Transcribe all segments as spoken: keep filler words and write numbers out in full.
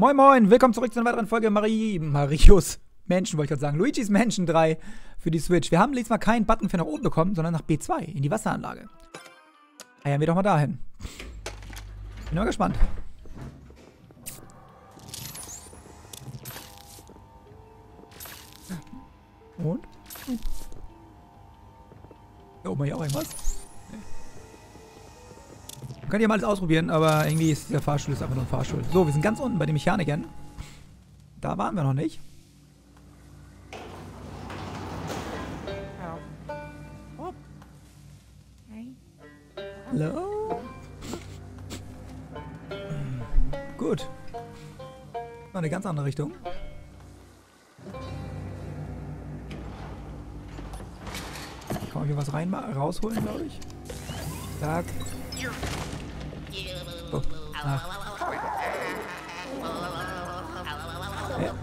Moin Moin, willkommen zurück zu einer weiteren Folge Marie, Marios Mansion, wollte ich gerade sagen, Luigi's Mansion drei für die Switch. Wir haben diesmal keinen Button für nach oben bekommen, sondern nach B zwei, in die Wasseranlage. Eiern wir doch mal dahin. Bin mal gespannt. Und? Da oben war hier auch irgendwas. Nee. Man kann hier mal alles ausprobieren, aber irgendwie ist der Fahrstuhl ist einfach nur ein Fahrstuhl. So, wir sind ganz unten bei den Mechanikern. Da waren wir noch nicht. Hallo? Gut. War eine ganz andere Richtung. Kann man hier was rein rausholen, glaube ich. Zack. Oh. Ach. Ja.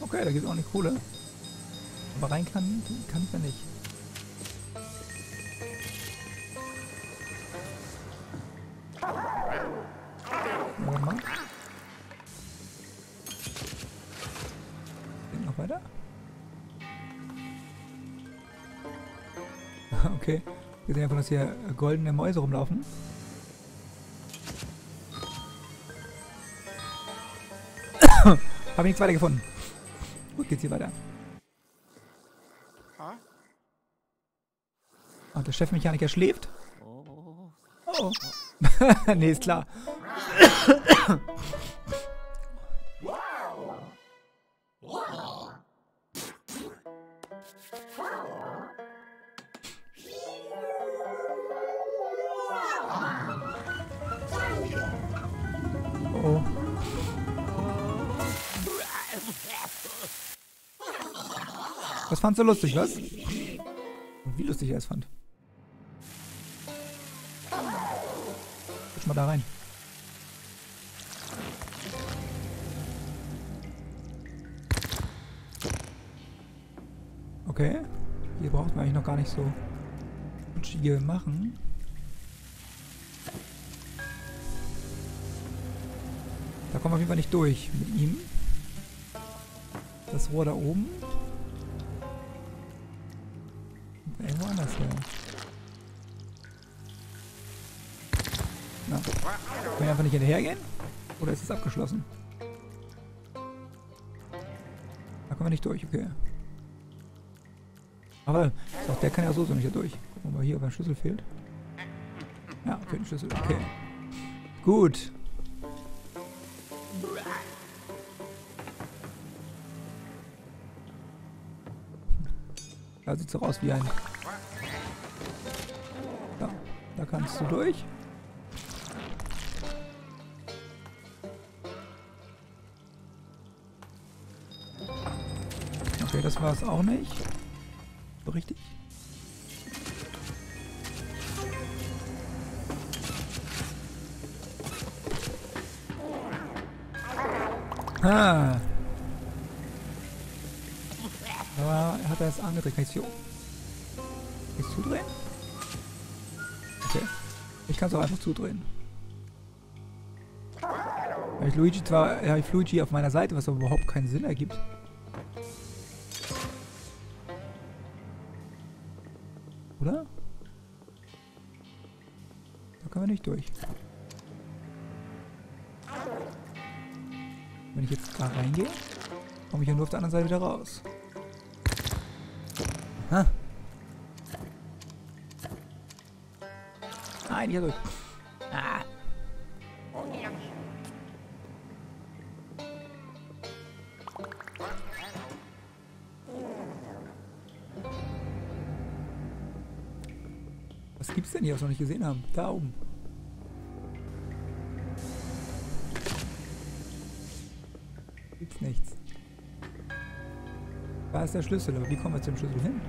Okay, da gibt es auch eine Kohle. Aber rein kann, kann ich ja nicht. Okay, wir sehen einfach, dass hier goldene Mäuse rumlaufen. Habe ich nichts weiter gefunden. Gut, geht's hier weiter. Oh, der Chefmechaniker schläft. Oh. Nee, ist klar. Oh. Das fandst du lustig, was? Wie lustig er es fand. Guck mal da rein. Okay. Hier braucht man eigentlich noch gar nicht so viel machen. Da kommen wir auf jeden Fall nicht durch mit ihm. Das Rohr da oben. Und irgendwo anders her. Na. Können wir einfach nicht hinterhergehen? Oder ist es abgeschlossen? Da kommen wir nicht durch, okay. Aber doch, der kann ja so so nicht hier durch. Gucken wir mal hier, ob ein Schlüssel fehlt. Ja, okay, ein Schlüssel, okay. Gut. Da sieht es doch aus wie ein... Da, da kannst du durch. Okay, das war es auch nicht. So richtig. Ah. Aber hat er es angedreht? Kann ich es hier oben? Kann ich es zudrehen? Okay. Ich kann es auch einfach zudrehen. Habe ich Luigi zwar, habe ich Luigi auf meiner Seite, was aber überhaupt keinen Sinn ergibt. Oder? Da können wir nicht durch. Wenn ich jetzt da reingehe, komme ich ja nur auf der anderen Seite wieder raus. Ha. Nein, hier durch. Ah. Was gibt's denn hier, was wir noch nicht gesehen haben? Da oben. Gibt's nichts. Da ist der Schlüssel, aber wie kommen wir zum Schlüssel hin?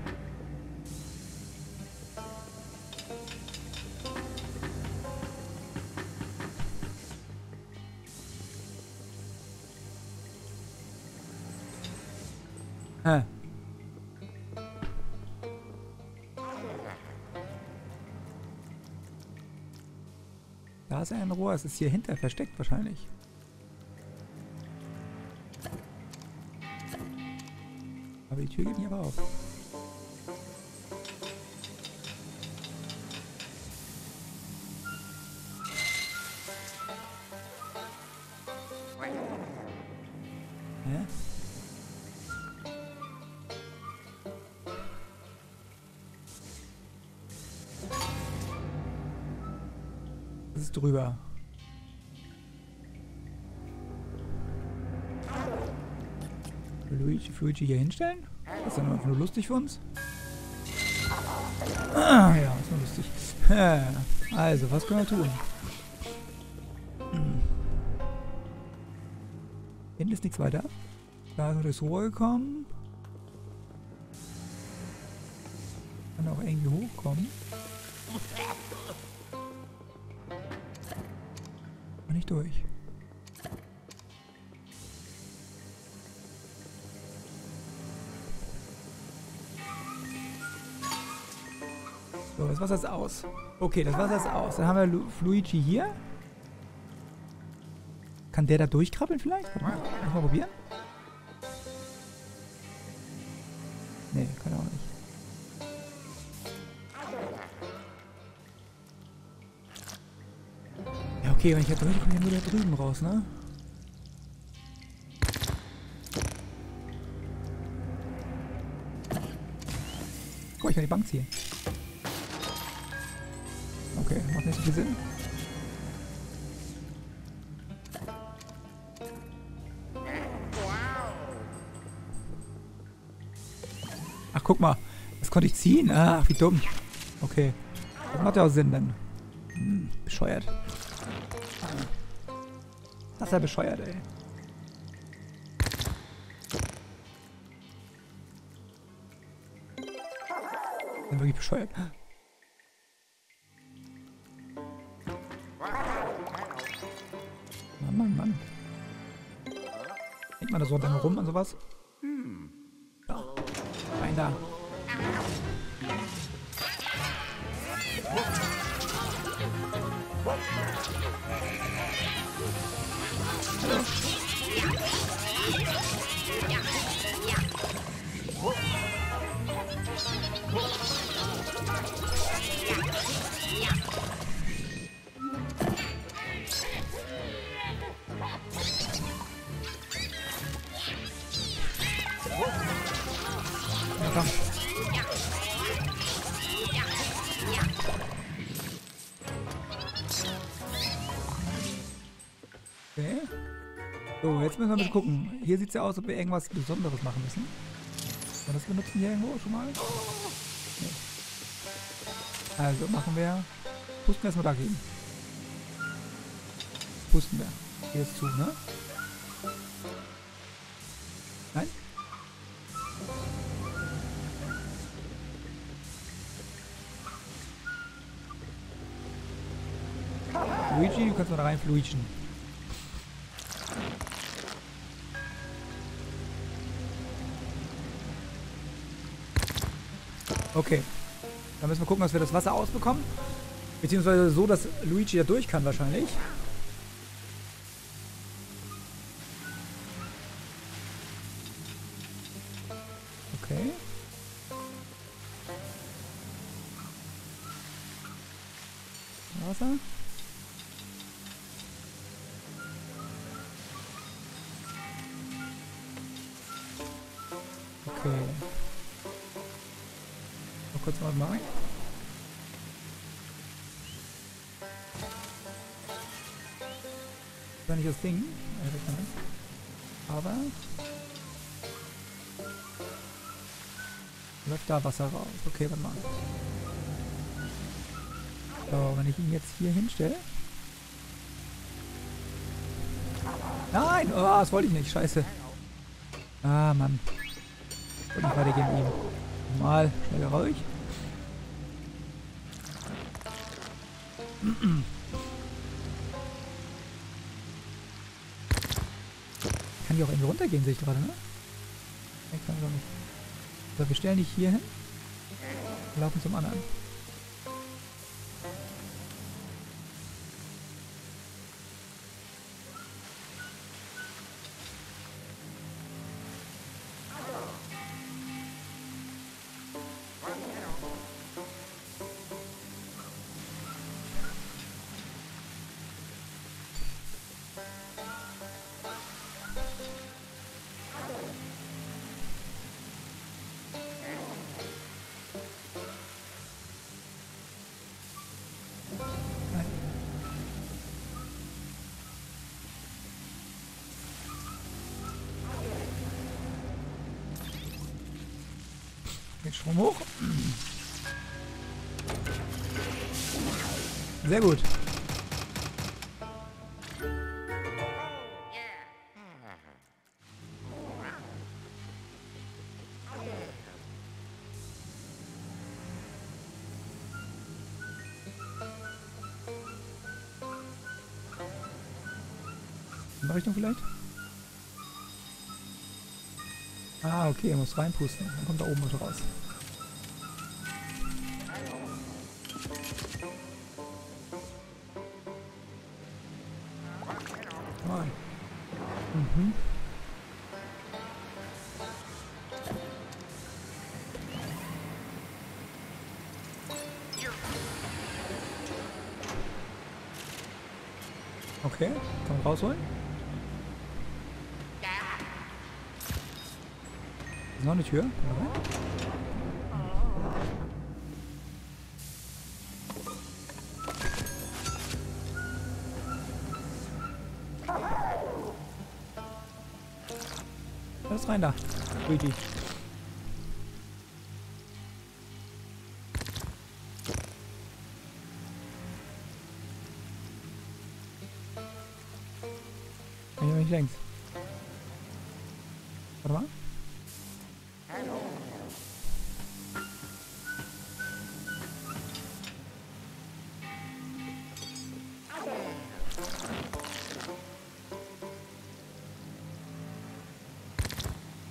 Ah. Da ist er in Ruhe. Es ist hier hinter versteckt wahrscheinlich. Aber die Tür geht nicht auf. Hä? Das ist drüber. Luigi Fluigi hier hinstellen? Das ist dann einfach nur lustig für uns. Ah, ja, ist nur lustig. Also, was können wir tun? Hinten ist nichts weiter. Da ist nur durchs Rohr gekommen. Kann auch irgendwie hochkommen. Aber nicht durch. So, das Wasser ist aus. Okay, das Wasser ist aus. Dann haben wir Lu Luigi hier. Kann der da durchkrabbeln vielleicht? Kann man das mal probieren? Nee, kann er auch nicht. Ja, okay, wenn ich da durchkomme, dann wieder drüben raus, ne? Guck, ich kann die Bank ziehen. Okay, macht nicht so viel Sinn. Ach, guck mal. Das konnte ich ziehen. Ach, wie dumm. Okay. Das macht ja auch Sinn dann. Hm, bescheuert. Das ist ja bescheuert, ey. Das ist wirklich bescheuert. Mann, Mann, Mann. Hängt man da so lange rum und sowas? Ja. Rein da. Hallo. Komm. Okay. So, jetzt müssen wir mal gucken. Hier sieht es ja aus, ob wir irgendwas Besonderes machen müssen. Kann das benutzen hier irgendwo schon mal? Nee. Also machen wir. Pusten wir erstmal da gegen. Pusten wir. Hier ist zu, ne? Nein? Luigi, du kannst mal da rein fluitschen. Okay. Dann müssen wir gucken, dass wir das Wasser ausbekommen. Beziehungsweise so, dass Luigi da durch kann wahrscheinlich. Okay. Wasser. Okay. Mal kurz mal machen. Das war nicht das Ding. Aber... läuft da Wasser raus. Okay, warte mal. So, wenn ich ihn jetzt hier hinstelle... Nein! Oh, das wollte ich nicht. Scheiße. Ah, Mann. Und ich weitergehen ihm. Mal schneller ruhig. Kann die auch irgendwie runtergehen, sehe ich gerade, ne? Ich kann doch nicht. So, wir stellen dich hier hin. Wir laufen zum anderen. Sprung hoch. Sehr gut. Richtung vielleicht? Ah, okay, er muss reinpusten. Dann kommt da oben was raus. Mhm. Okay, kann man rausholen? Noch eine Tür? Was rein da? Richtig. Kann ich nicht längs. Warte mal.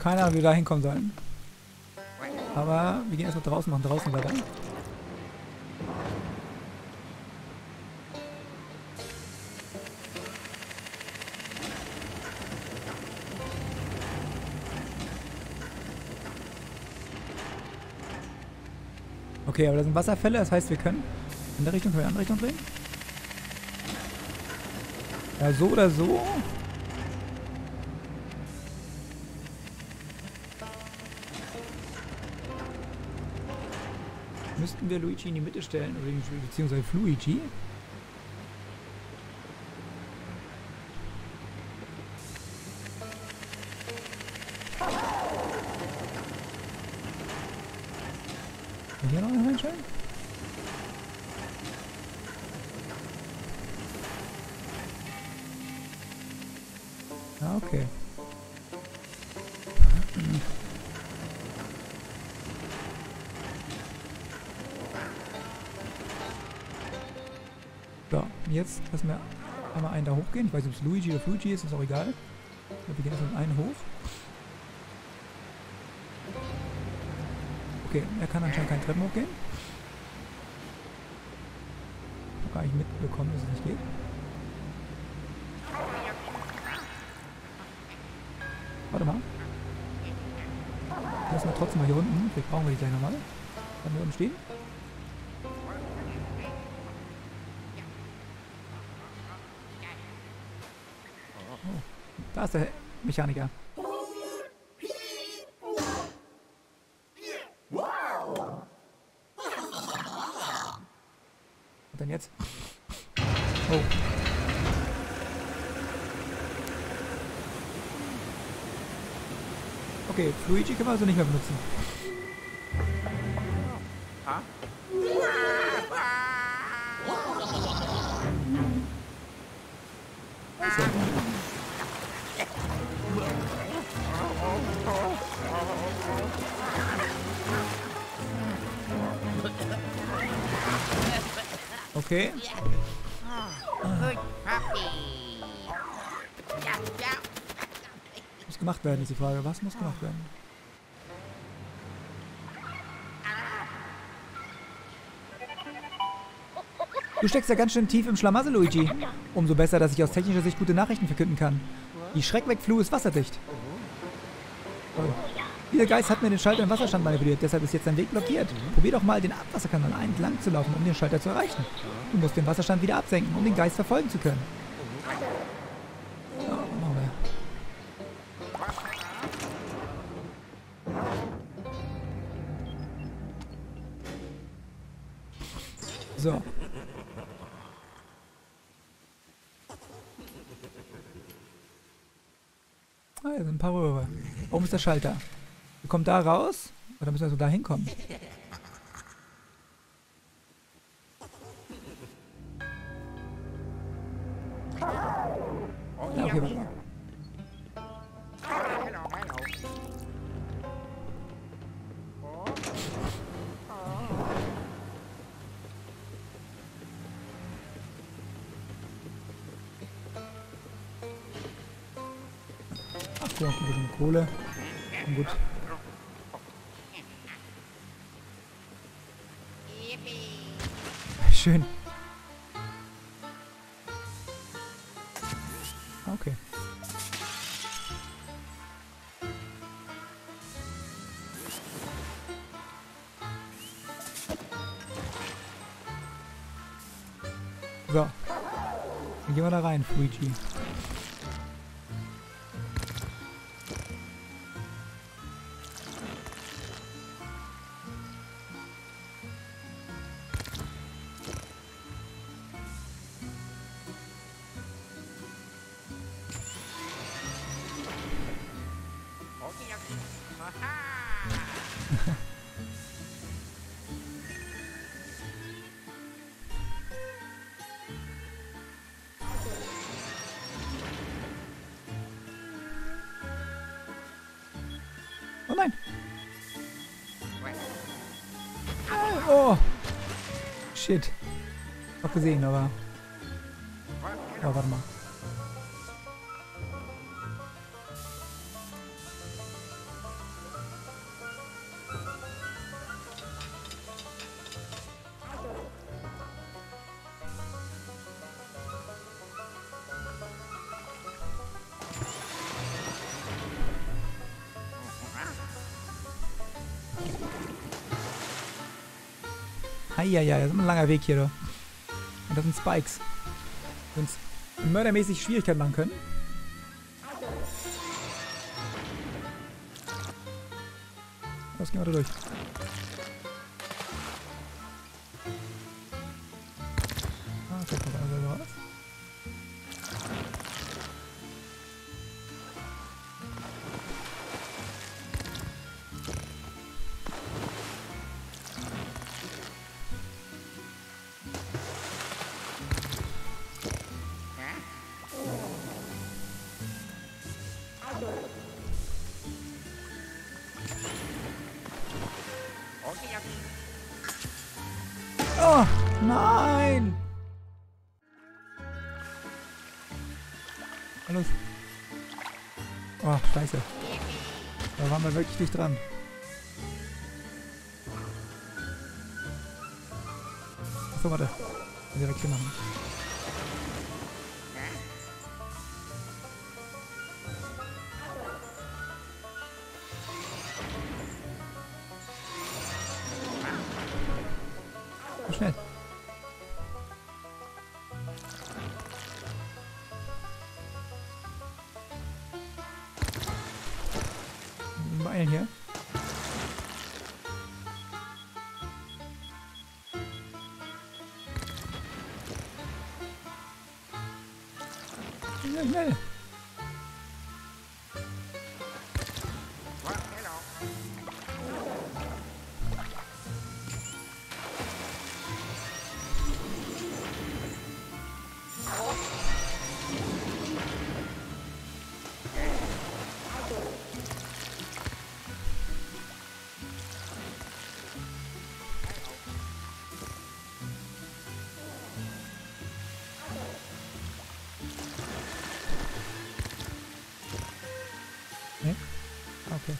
Keine Ahnung, wie wir da hinkommen sollen. Aber wir gehen erstmal draußen, machen draußen weiter. Okay, aber da sind Wasserfälle, das heißt, wir können in der Richtung, können wir in die andere Richtung drehen. Ja, so oder so. Müssten wir Luigi in die Mitte stellen, beziehungsweise Fluigi. Kann hier noch einen reinstellen? Ah, okay. So, jetzt lassen wir einmal einen da hochgehen. Ich weiß nicht, ob es Luigi oder Fluigi ist, ist auch egal. Wir gehen jetzt in einen hoch. Okay, er kann anscheinend keinen Treppen hochgehen. Ich habe gar nicht mitbekommen, dass es nicht geht. Warte mal. Lassen wir trotzdem mal hier unten. Vielleicht brauchen wir die gleich nochmal. Dann wir unten stehen. Da ist der Mechaniker. Was denn jetzt? Oh. Okay, Luigi können wir also nicht mehr benutzen. Also. Okay. Muss gemacht werden, ist die Frage. Was muss gemacht werden? Du steckst ja ganz schön tief im Schlamassel, Luigi. Umso besser, dass ich aus technischer Sicht gute Nachrichten verkünden kann. Die Schreckwegfluh ist wasserdicht. Oh. Dieser Geist hat mir den Schalter im Wasserstand manipuliert, deshalb ist jetzt dein Weg blockiert. Probier doch mal, den Abwasserkanal entlang zu laufen, um den Schalter zu erreichen. Du musst den Wasserstand wieder absenken, um den Geist verfolgen zu können. Oh, machen wir. So. Ah, hier sind ein paar Röhre. Oben ist der Schalter. Ihr kommt da raus Und dann müssen wir so da hinkommen. Ja, okay, warte mal. Ach, hier auch ein bisschen Kohle. Und gut. Schön. Okay. So. Dann gehen wir da rein, Luigi. Oh nein! Oh! Shit! Hab gesehen, aber... Oh, warte mal. Eieiei, das ist ein langer Weg hier, da. Und das sind Spikes. Die uns mördermäßig Schwierigkeiten machen können. Los, gehen wir da durch. Ah, guck mal, da selber raus. Oh, nein! Los. Oh, scheiße. Da waren wir wirklich nicht dran. Achso, warte. Direkt hier machen. Schnell. Meilen hier. Schnell, schnell. Okay.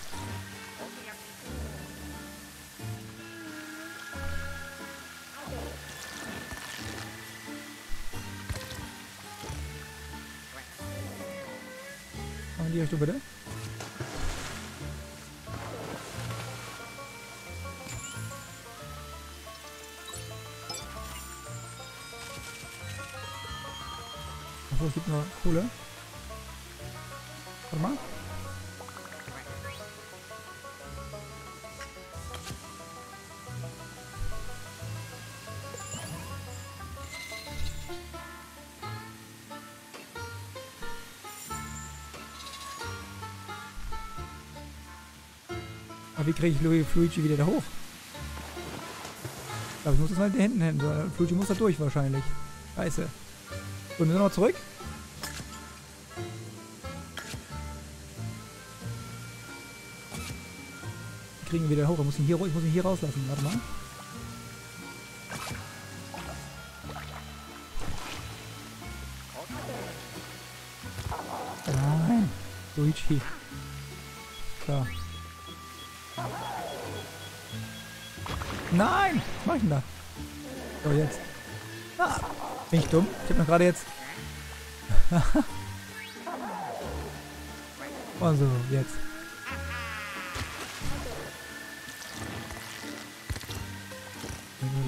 Und die Richtung bitte? Achso, es gibt noch Kohle. Warte mal. Aber wie kriege ich Luigi wieder da hoch? Ich glaube, ich muss das mal da hinten hin. Luigi muss da durch wahrscheinlich. Scheiße. So, müssen wir noch zurück? Wir kriegen ihn wieder hoch. Ich muss ihn hier, ich muss ihn hier rauslassen. Warte mal. Nein. Luigi. Da. Nein! Was mach ich denn da? So, jetzt. Ah, bin ich dumm? Ich hab noch gerade jetzt... Und so, jetzt.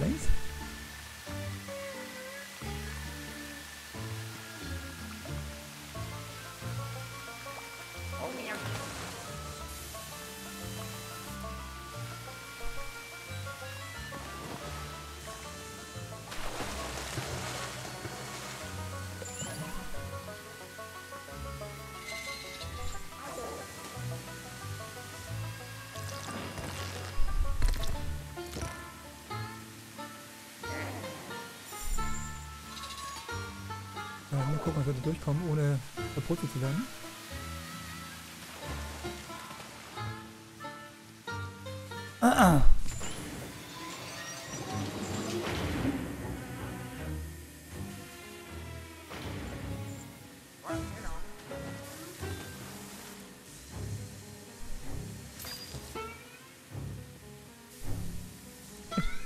Längs. Gucken, ob wir da durchkommen, ohne verputzelt zu werden. Ah, ah.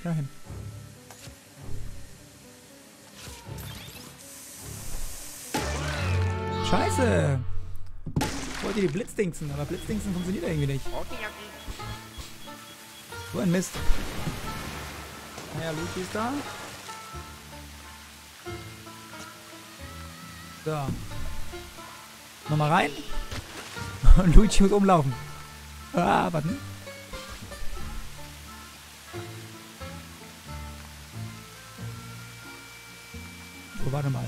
Dahin. Scheiße! Ich wollte die Blitzdingsen, aber Blitzdingsen funktioniert irgendwie nicht. So ein Mist. Naja, Luigi ist da. So. Nochmal rein. Und Luigi muss umlaufen. Ah, warten. So, warte mal.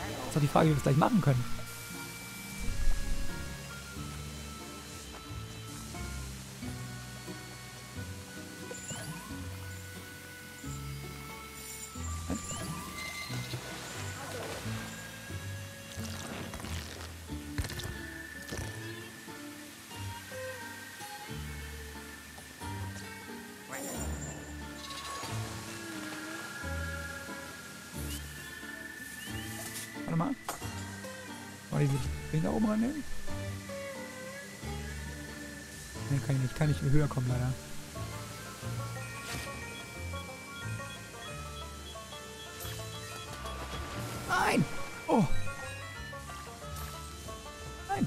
Das ist doch die Frage, wie wir es gleich machen können. Warte mal. Kann ich den da oben rannehmen? Ne, kann ich nicht. Kann nicht höher kommen, leider. Nein! Oh! Nein!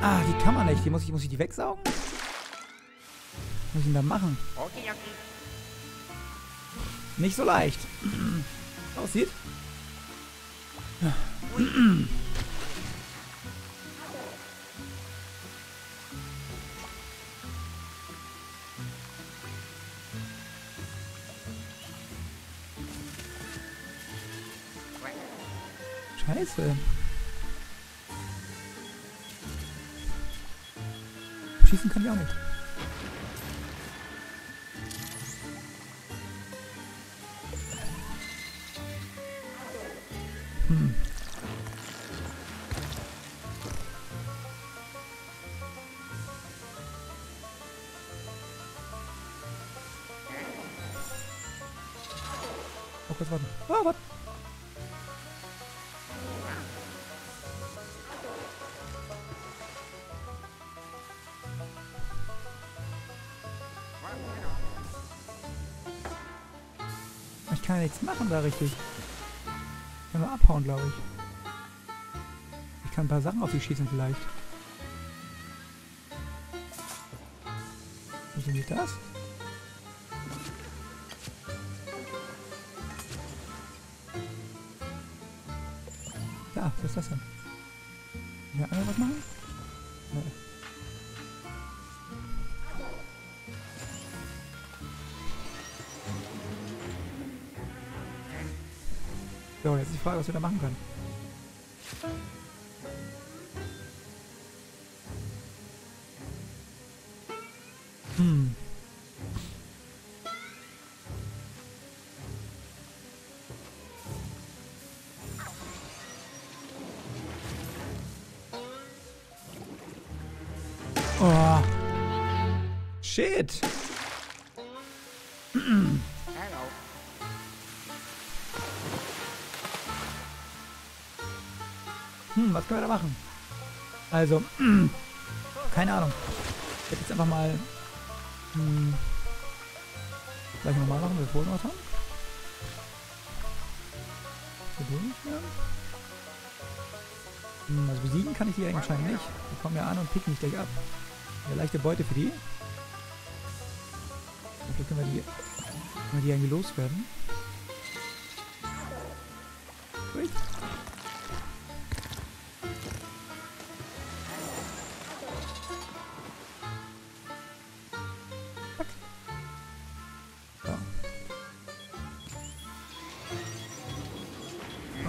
Ah, die kann man nicht. Die muss ich, muss ich die wegsaugen? Was muss ich denn da machen? Okay, okay. Nicht so leicht. Aussieht. Scheiße. Schießen kann ich auch nicht. Hm. kurz warten. Ah, warte. Ich kann ja nichts machen da richtig. Ich kann nur abhauen, glaube ich. Ich kann ein paar Sachen auf die schießen vielleicht. Wieso nicht das? Da, was ist das denn? Will einer was machen? Nee. So, jetzt ist die Frage, was wir da machen können. Hm. Oh. Shit. Hm, was können wir da machen? Also, keine Ahnung. Ich werde jetzt einfach mal hm, gleich nochmal machen, wir vorhin was haben. Hm, also besiegen kann ich die anscheinend nicht. Die kommen ja an und picken mich gleich ab. Eine leichte Beute für die. Vielleicht können wir die, können wir die eigentlich loswerden. Ui.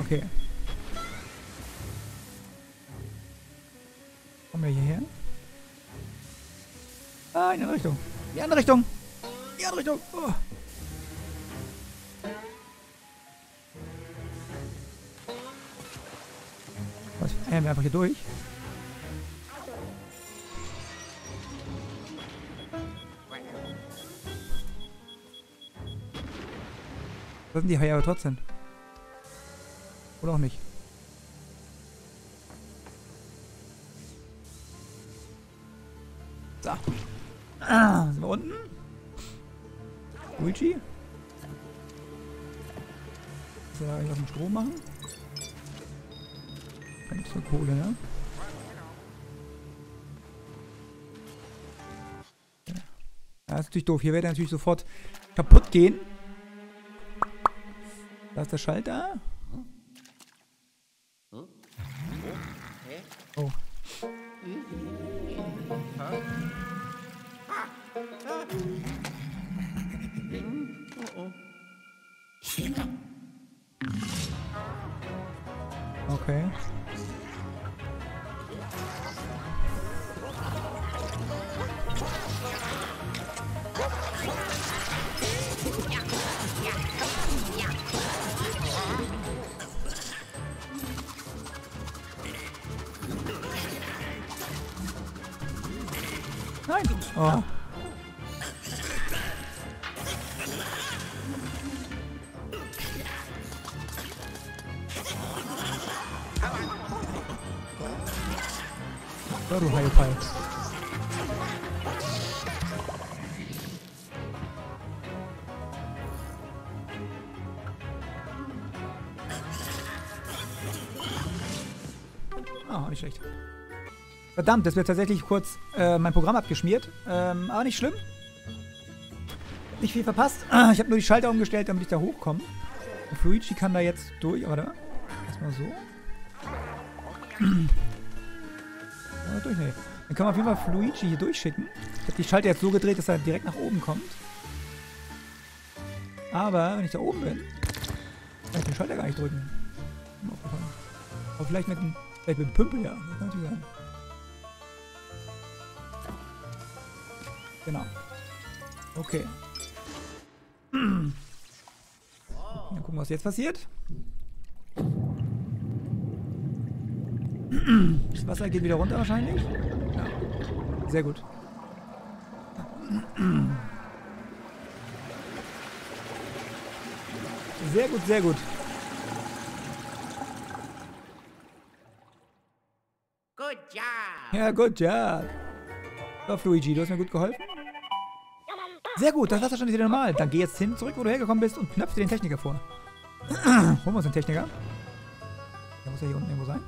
Okay. Kommen wir hierher? Ah, in die andere Richtung. Die andere Richtung. Die andere Richtung. Oh. Was? Eiern wir einfach hier durch? Was sind die Haie aber trotzdem? Oder auch nicht. So. Ah, sind wir unten? Luigi? Muss ja eigentlich aus dem Strom machen? Da gibt's nur Kohle, ne? Ja, das ist natürlich doof. Hier wird er natürlich sofort kaputt gehen. Da ist der Schalter. Oh. Okay. Nein! Oh. Da, du Heilpfeil. Ah, nicht schlecht. Verdammt, das wird tatsächlich kurz äh, mein Programm abgeschmiert. Ähm, aber nicht schlimm. Nicht viel verpasst. Ah, ich habe nur die Schalter umgestellt, damit ich da hochkomme. Und Fluichi kann da jetzt durch. Warte. Erstmal so. Ja, durch, nee. Dann können wir auf jeden Fall Fluichi hier durchschicken. Ich habe die Schalter jetzt so gedreht, dass er direkt nach oben kommt. Aber wenn ich da oben bin, kann ich den Schalter gar nicht drücken. Aber vielleicht mit dem, vielleicht mit dem Pümpel, ja. Das kann natürlich sein. Genau. Okay. Dann gucken wir, was jetzt passiert. Das Wasser geht wieder runter wahrscheinlich. Ja. Sehr gut. Sehr gut, sehr gut. Good job. Ja, good job. Lauf, Luigi, du hast mir gut geholfen. Sehr gut, das war schon wieder normal. Dann geh jetzt hin, zurück, wo du hergekommen bist und knöpfe den Techniker vor. Holen wir uns den Techniker. Der muss ja hier unten irgendwo sein.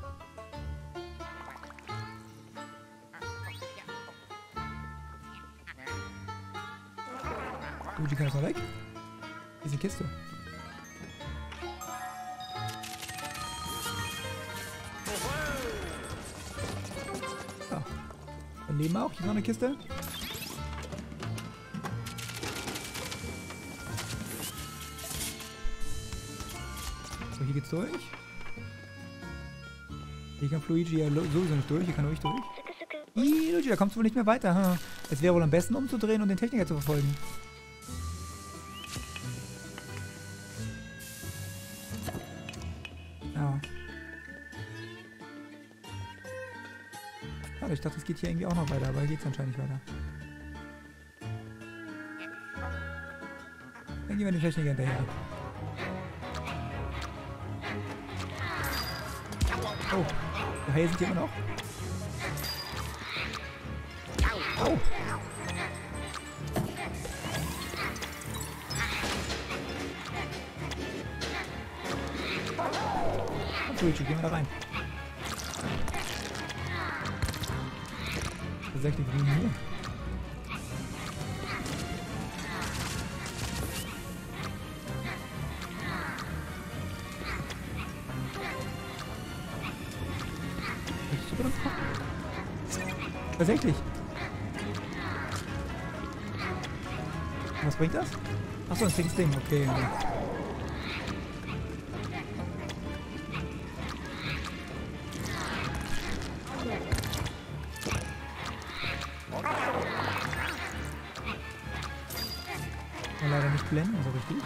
Luigi kann jetzt mal weg. Hier ist die Kiste. So. Daneben auch. Hier ist noch eine Kiste. So, hier geht's durch. Hier kann Luigi ja sowieso nicht durch. Hier kann Luigi durch. Ih, Luigi, da kommst du wohl nicht mehr weiter. Hm. Es wäre wohl am besten umzudrehen und den Techniker zu verfolgen. Ich dachte, es geht hier irgendwie auch noch weiter, aber hier geht es anscheinend nicht weiter. Dann gehen wir den Techniker hinterher. Oh, daher sind die immer noch. Oh. Und Luigi, gehen wir da rein. Tatsächlich grün hier. Tatsächlich. Was bringt das? Achso, ein Ding, Ding, okay. Leider nicht blenden, so richtig.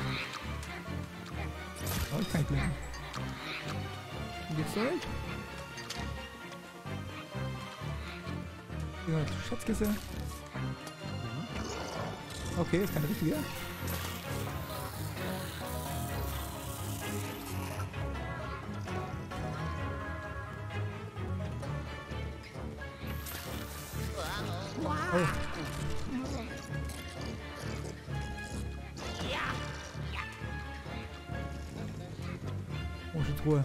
Oh, ich kann nicht blenden. Wie geht's durch? Ja, Schatzkiste. Okay, ist keine richtige. Oh. Ruhe.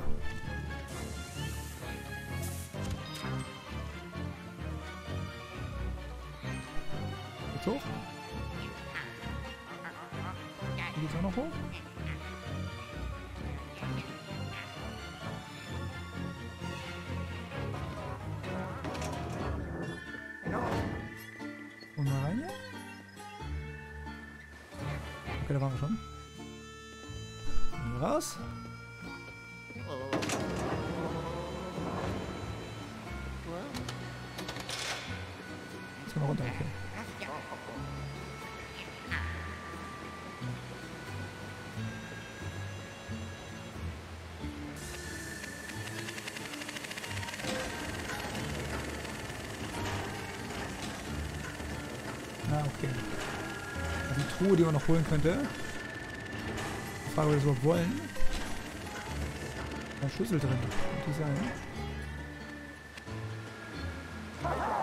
Geht's hoch? Hier geht's auch noch hoch? Und mal rein hier? Okay, da waren wir schon. Und raus. Jetzt können wir runter. Okay. Ah, okay. Also die Truhe, die man noch holen könnte. Ich frage, ob wir das überhaupt wollen. Da ist ein Schlüssel drin. Kann ich sagen, ne?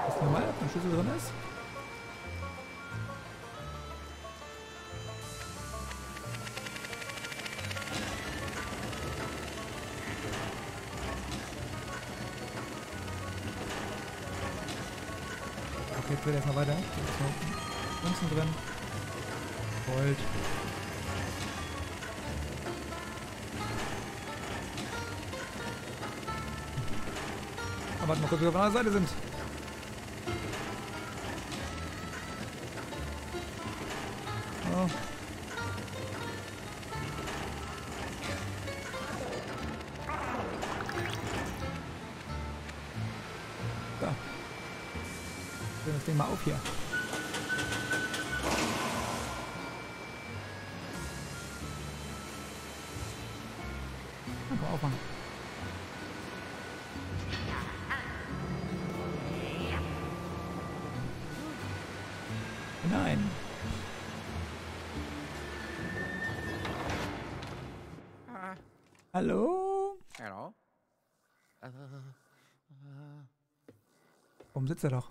Ist normal, ob da ein Schlüssel drin ist? Okay, jetzt wird erstmal weiter. Münzen drin. Gold. Warte mal kurz, wir auf der anderen Seite sind. Oh. Da. Ich nehme das Ding mal auf hier. Mal aufmachen. Nein. Hallo? Hallo? Warum sitzt er doch?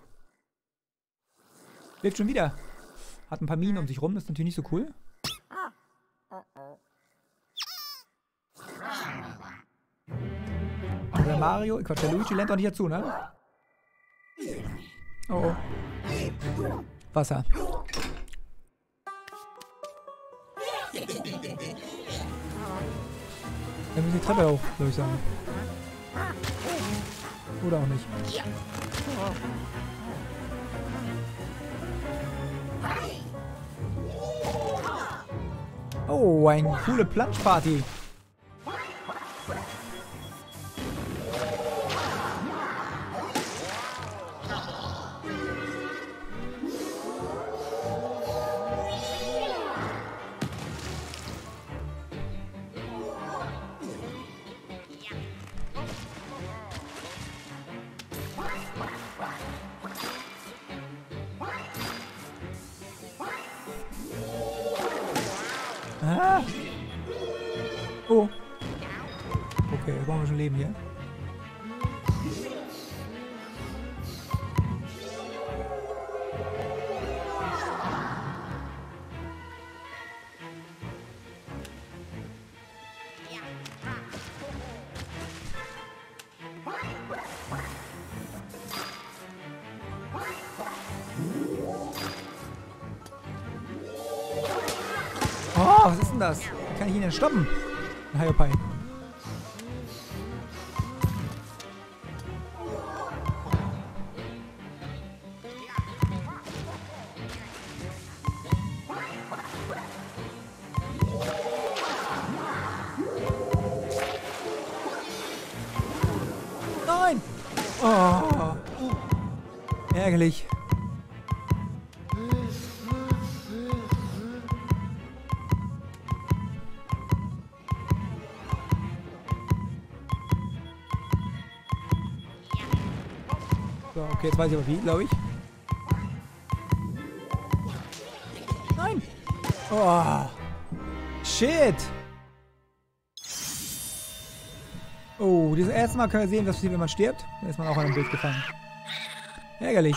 Lebt schon wieder. Hat ein paar Minen um sich rum, das ist natürlich nicht so cool. Der Mario, Quatsch, der Luigi lernt doch nicht dazu, ne? Oh, oh. Wasser. Dann müssen die Treppe hoch, würde ich sagen. Oder auch nicht. Oh, eine coole Planschparty. Ah. Oh. Okay, jetzt brauchen wir schon Leben hier. Oh, was ist denn das? Wie kann ich ihn denn stoppen? Ein Haiopai. Nein! Oh! Ärgerlich. Okay, jetzt weiß ich aber wie, glaube ich. Nein! Oh! Shit! Oh, das erste Mal können wir sehen, was passiert, wenn man stirbt. Da ist man auch an einem Bild gefangen. Ärgerlich.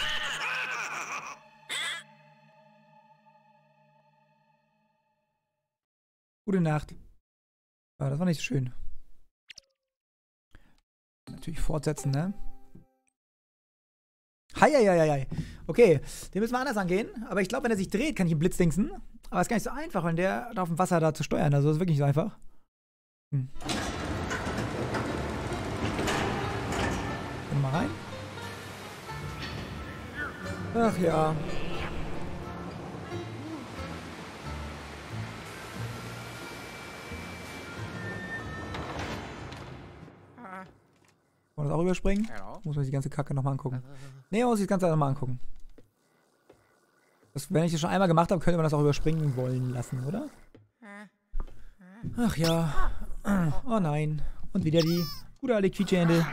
Gute Nacht. Aber das war nicht so schön. Natürlich fortsetzen, ne? Heieiei. Okay, den müssen wir anders angehen. Aber ich glaube, wenn er sich dreht, kann ich ihn blitzdingsen. Aber es ist gar nicht so einfach, wenn der auf dem Wasser da zu steuern. Also das ist wirklich nicht so einfach. Hm. Gehen wir mal rein. Ach ja. Wollen wir das auch überspringen? Muss man sich die ganze Kacke nochmal angugucken. Ne, muss ich das Ganze nochmal angucken. Das, wenn ich das schon einmal gemacht habe, könnte man das auch überspringen wollen lassen, oder? Ach ja. Oh nein. Und wieder die gute alte Quietschehände.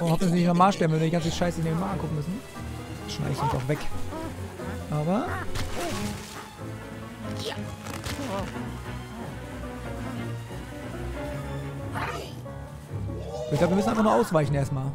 Oh, hoffentlich nicht normal sterben, wenn wir die ganze Scheiße in den Magen gucken müssen. Schneide ich uns auch weg. Aber. Ich glaube, wir müssen einfach nur ausweichen erstmal.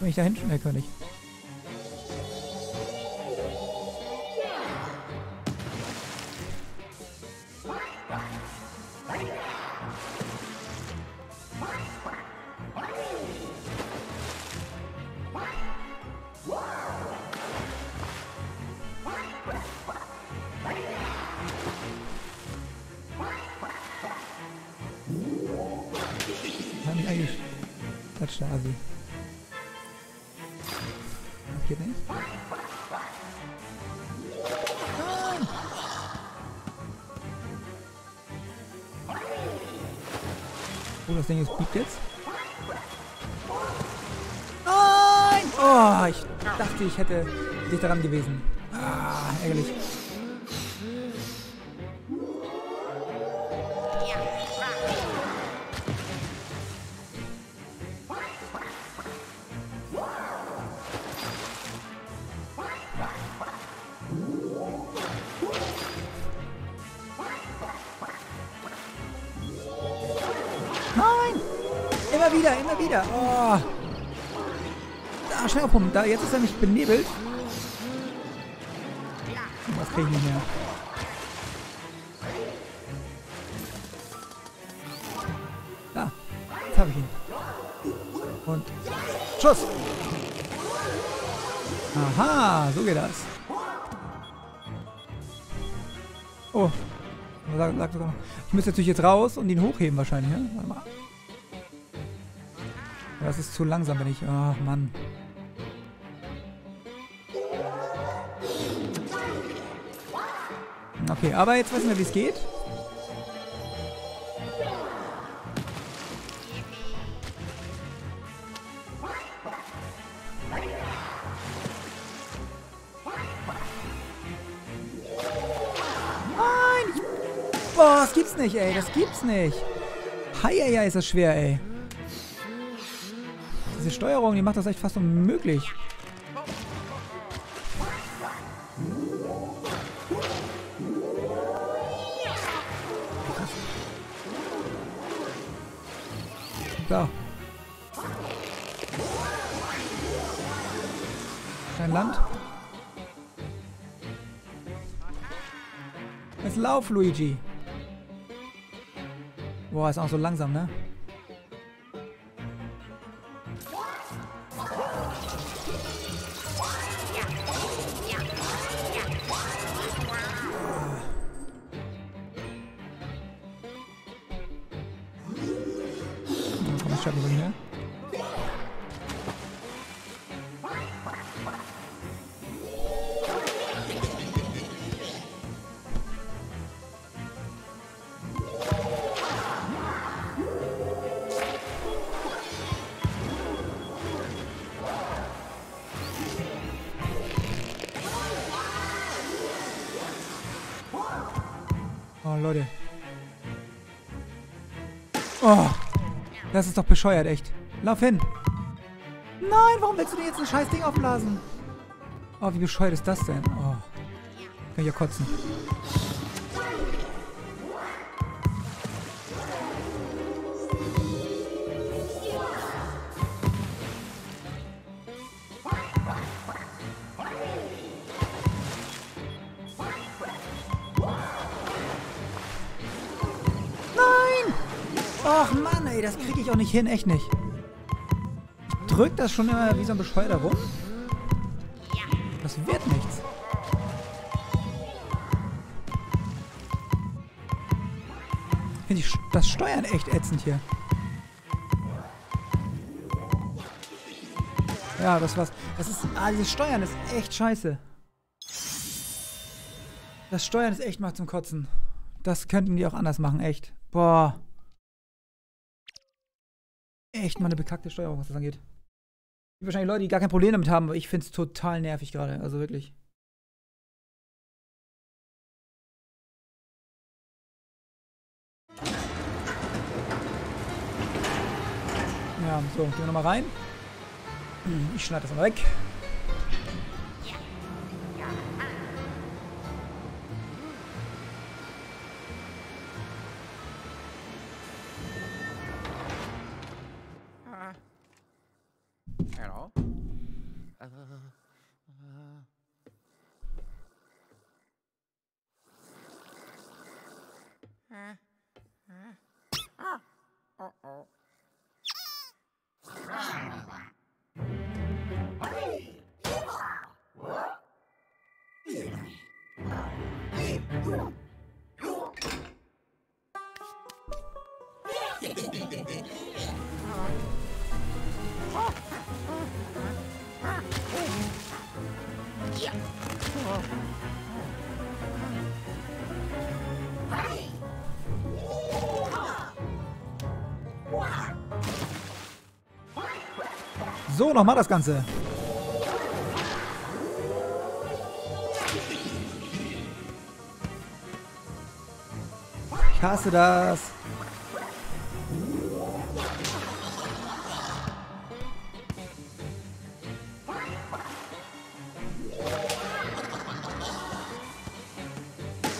Wenn ich da hinten schnell kann ich. Kann ich eigentlich. Das ist der Asi. Geht nicht. Nein! das Ding ist piept jetzt. Nein! Oh, ich dachte, ich hätte dich daran gewesen. Ah, ärgerlich. Immer wieder, immer wieder. Oh. Da, schnell aufpumpen. Da, jetzt ist er nicht benebelt. Was kriege ich nicht mehr? Da, jetzt habe ich ihn. Und Schuss! Aha, so geht das. Oh, sag, sag sogar noch. Ich müsste natürlich jetzt raus und ihn hochheben wahrscheinlich. Ne? Warte mal. Das ist zu langsam, wenn ich... Ach, oh, Mann. Okay, aber jetzt wissen wir, wie es geht. Nein! Boah, das gibt's nicht, ey. Das gibt's nicht. Heieiei, ist das schwer, ey. Diese Steuerung, die macht das echt fast unmöglich. So. Kein Land. Jetzt lauf, Luigi. Boah, ist auch so langsam, ne? Oh, Leute. Oh, das ist doch bescheuert, echt. Lauf hin. Nein, warum willst du dir jetzt ein scheiß Ding aufblasen? Oh, wie bescheuert ist das denn? Oh, kann ich ja kotzen. Ach Mann, ey, das kriege ich auch nicht hin, echt nicht. Drückt das schon immer wie so ein Bescheuerter rum? Das wird nichts. Finde ich das Steuern echt ätzend hier. Ja, das war's. Das ist, ah, dieses Steuern ist echt scheiße. Das Steuern ist echt mal zum Kotzen. Das könnten die auch anders machen, echt. Boah. Echt mal eine bekackte Steuerung, was das angeht. Es gibt wahrscheinlich Leute, die gar kein Problem damit haben, aber ich finde es total nervig gerade. Also wirklich. Ja, so, gehen wir nochmal rein. Ich schneide das mal weg. Wow. So, nochmal das Ganze. Ich hasse das.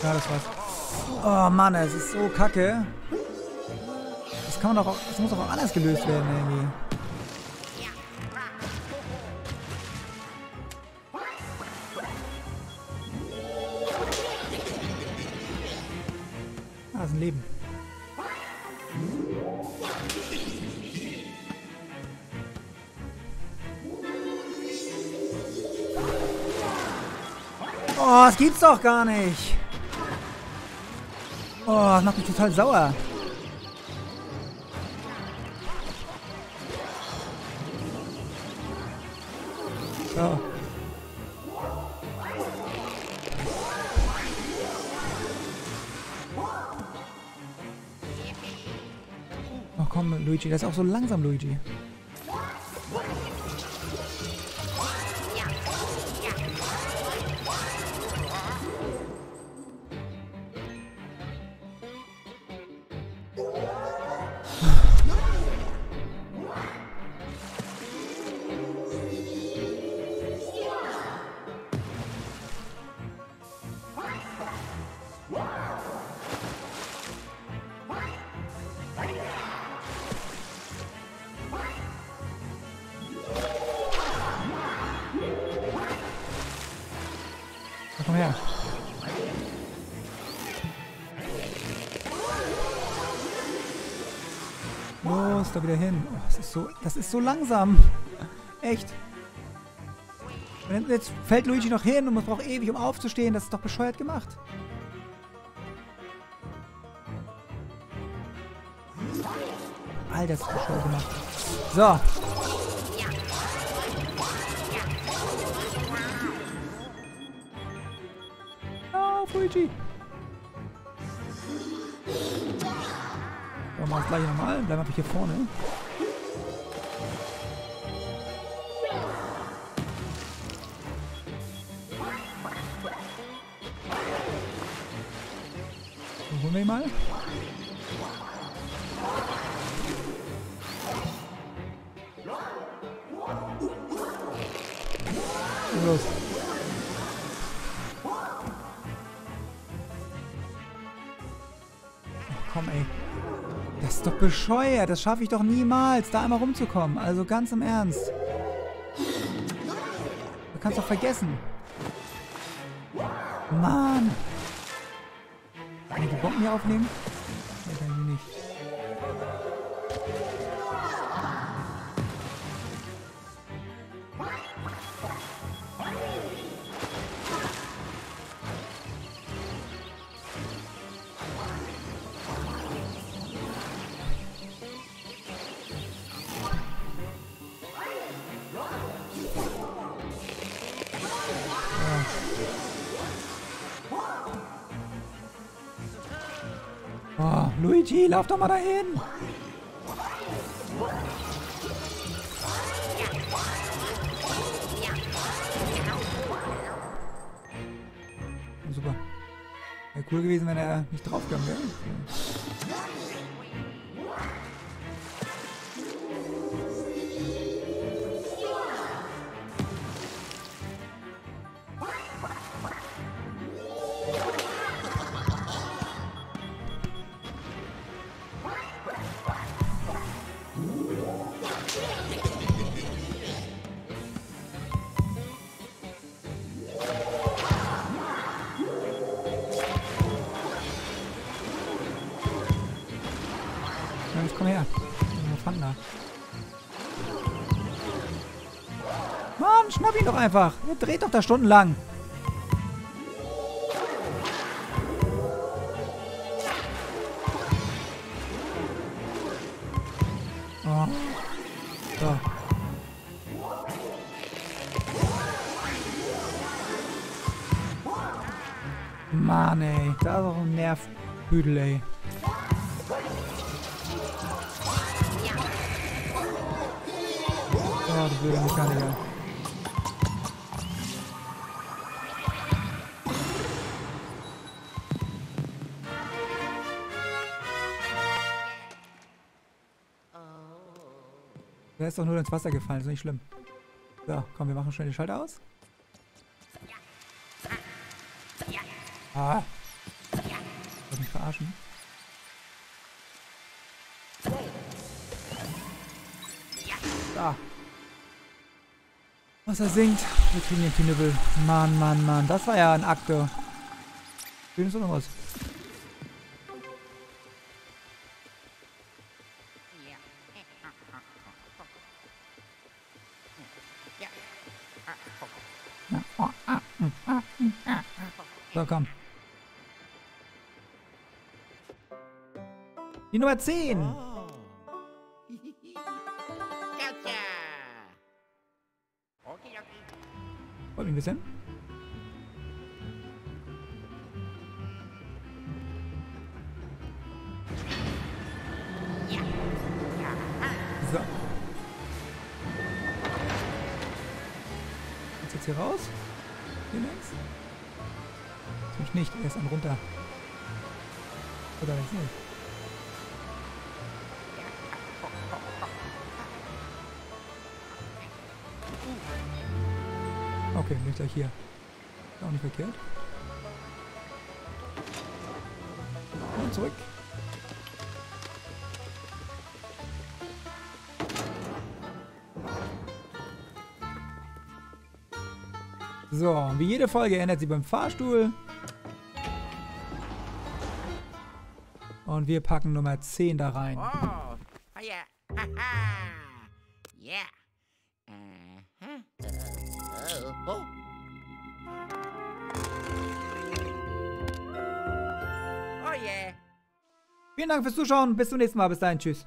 Ja, das war's. Oh Mann, es ist so kacke. Das kann man doch auch, das muss doch auch anders gelöst werden irgendwie. Ah, ist ein Leben. Oh, das gibt's doch gar nicht. Oh, das macht mich total sauer. So. Oh komm, Luigi, der ist auch so langsam, Luigi. Komm her. Los, da wieder hin. Oh, das ist so, das ist so langsam. Echt. Und jetzt fällt Luigi noch hin und man braucht ewig, um aufzustehen. Das ist doch bescheuert gemacht. All das ist bescheuert gemacht. So. Luigi. So, machen wir das gleiche nochmal. Bleiben wir hier vorne. So, holen wir ihn mal. Und los. Komm, ey. Das ist doch bescheuert. Das schaffe ich doch niemals, da einmal rumzukommen. Also ganz im Ernst. Du kannst doch vergessen. Mann. Kann ich die Bomben hier aufnehmen? Nein, kann ich nicht. Oh, Luigi, lauf doch mal dahin! Oh, super. Wäre cool gewesen, wenn er nicht draufgegangen wäre. Jetzt komm her. Fangner. Mann, schnapp ihn doch einfach. Er dreht doch da stundenlang. Oh. So. Mann, ey. Da ist doch ein Nervbüdel, ey. Oh, de blöde Mechaniker. Der ist doch nur ins Wasser gefallen, ist nicht schlimm. So, komm, wir machen schnell den Schalter aus. Ah. Ich will mich verarschen. Da. Wasser sinkt. Wir kriegen den Knüppel. Mann, Mann, Mann. Das war ja ein Akte. Wie sieht das noch aus? So, komm. Die Nummer zehn. Oh. Freut mich ein bisschen. So. Geht's jetzt hier raus? Hier links? Natürlich nicht, er ist am runter. Oder weiß nicht. Okay, bin ich gleich hier. Ist auch nicht verkehrt. Und zurück. So, wie jede Folge ändert sie beim Fahrstuhl. Und wir packen Nummer zehn da rein. Oh, yeah. Haha. Yeah. Oh. Oh yeah. Vielen Dank fürs Zuschauen. Bis zum nächsten Mal. Bis dahin. Tschüss.